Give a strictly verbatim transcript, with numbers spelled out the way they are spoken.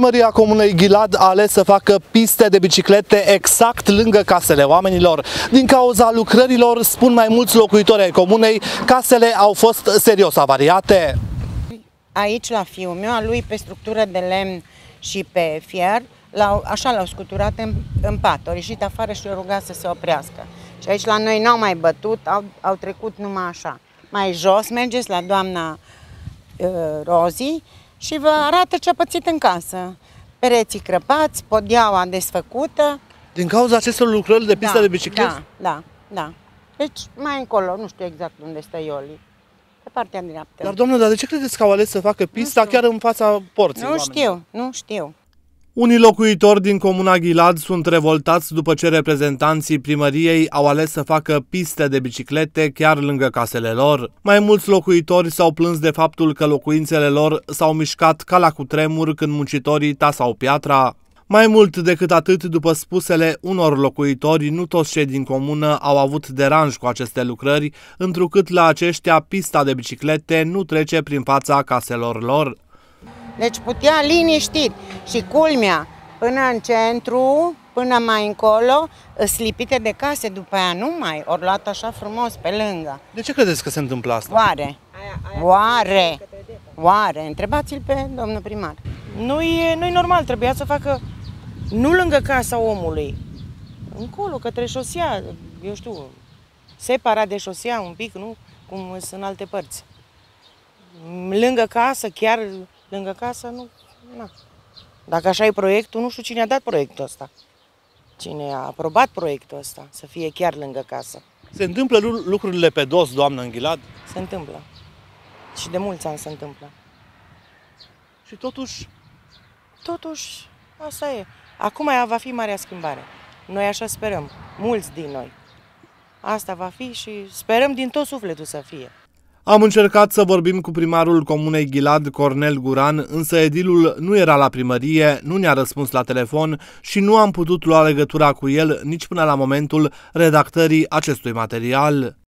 Primăria Comunei Ghilad a ales să facă piste de biciclete exact lângă casele oamenilor. Din cauza lucrărilor, spun mai mulți locuitori ai comunei, casele au fost serios avariate. Aici la fiul meu, a lui pe structură de lemn și pe fier, așa l-au scuturat în, în pat, au ieșit afară și l-au rugat să se oprească. Și aici la noi n-au mai bătut, au, au trecut numai așa. Mai jos mergeți la doamna uh, Rozi și vă arată ce a pățit în casă. Pereții crăpați, podeaua desfăcută. Din cauza acestor lucrări de pista da, de bicicletă? Da, da, da. Deci mai încolo, nu știu exact unde stă Ioli. Pe partea dreaptă. Dar doamnă, dar de ce credeți că au ales să facă pista chiar în fața porții? Nu știu, nu știu. Unii locuitori din comuna Ghilad sunt revoltați după ce reprezentanții primăriei au ales să facă piste de biciclete chiar lângă casele lor. Mai mulți locuitori s-au plâns de faptul că locuințele lor s-au mișcat ca la cutremur când muncitorii tasau piatra. Mai mult decât atât, după spusele unor locuitori, nu toți cei din comună au avut deranj cu aceste lucrări, întrucât la aceștia pista de biciclete nu trece prin fața caselor lor. Deci putea liniștit și culmea până în centru, până mai încolo, slipite de case, după aia nu mai, ori luat așa frumos pe lângă. De ce credeți că se întâmplă asta? Oare? Oare? Oare? Întrebați-l pe domnul primar. Nu-i nu-i normal, trebuia să facă nu lângă casa omului, încolo, către șosea, eu știu, separat de șosea un pic, nu? Cum sunt alte părți. Lângă casă, chiar... Lângă casă, nu, na. Dacă așa e proiectul, nu știu cine a dat proiectul ăsta. Cine a aprobat proiectul ăsta, să fie chiar lângă casă. Se întâmplă lucrurile pe dos, doamnă, în Ghilad? Se întâmplă. Și de mulți ani se întâmplă. Și totuși? Totuși, asta e. Acum aia va fi marea schimbare. Noi așa sperăm, mulți din noi. Asta va fi și sperăm din tot sufletul să fie. Am încercat să vorbim cu primarul Comunei Ghilad, Cornel Guran, însă edilul nu era la primărie, nu ne-a răspuns la telefon și nu am putut lua legătura cu el nici până la momentul redactării acestui material.